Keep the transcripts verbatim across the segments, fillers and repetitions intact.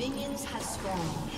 Minions have spawned.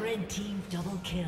Red team double kill.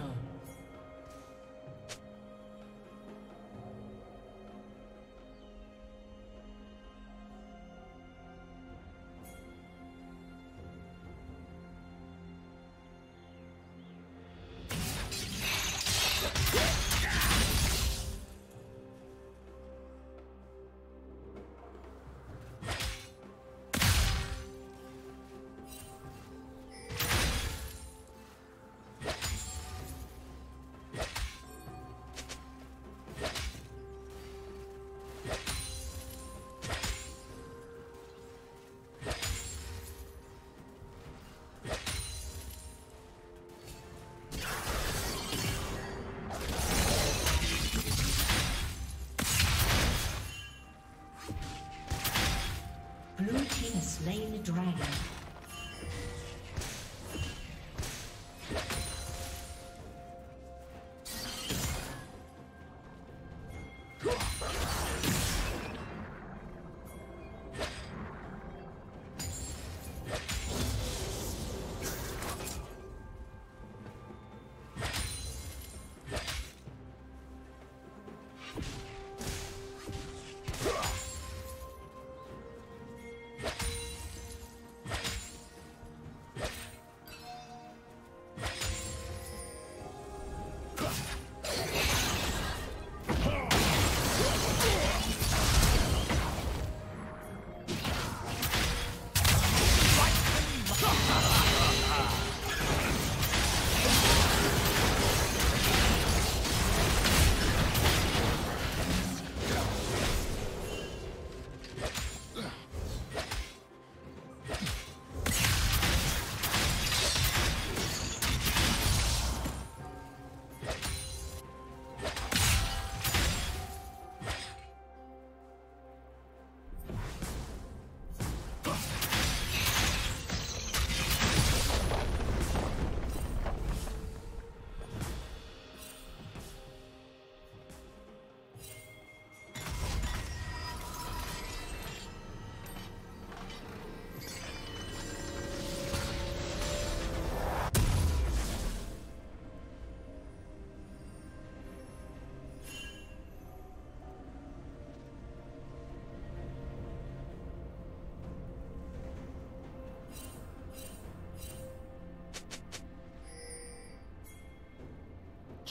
Slain the dragon.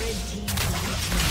Red team double kill.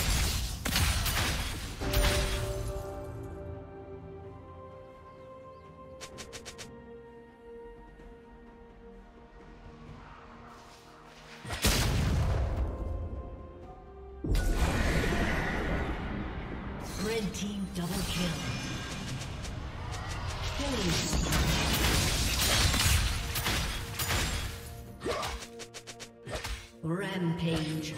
Rampage.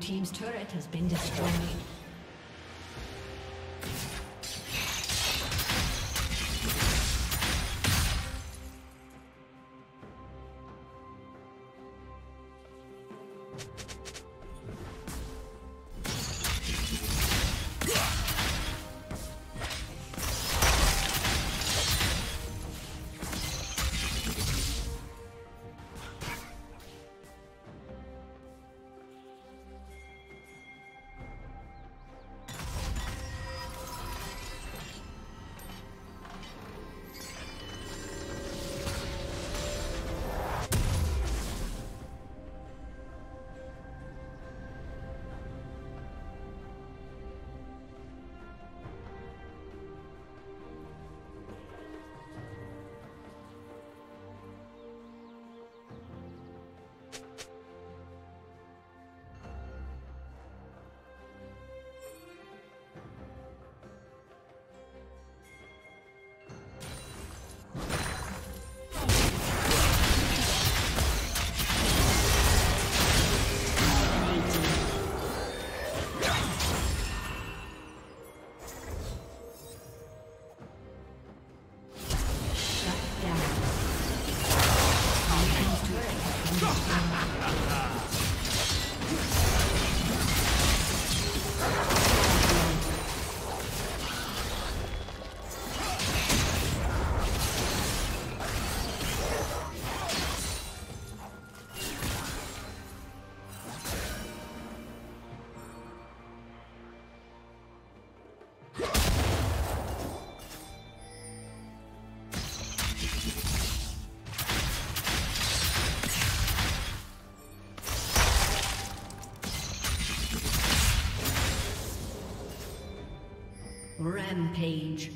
Team's turret has been destroyed. Rampage.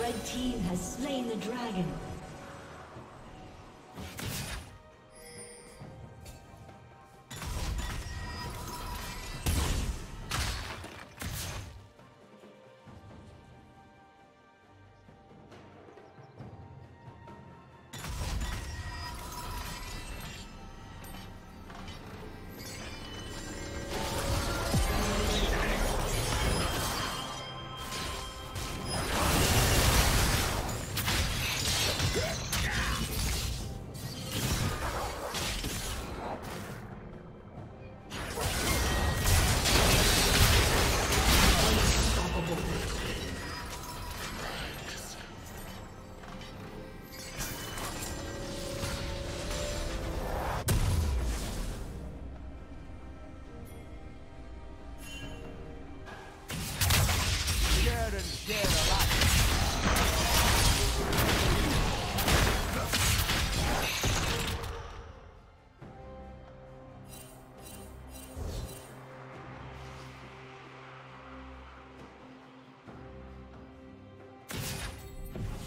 Red team has slain the dragon.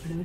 Blue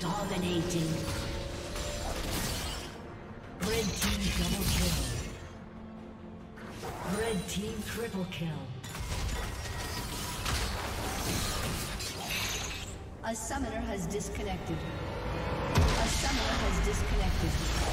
Dominating. Red team double kill. Red team triple kill. A summoner has disconnected. A summoner has disconnected.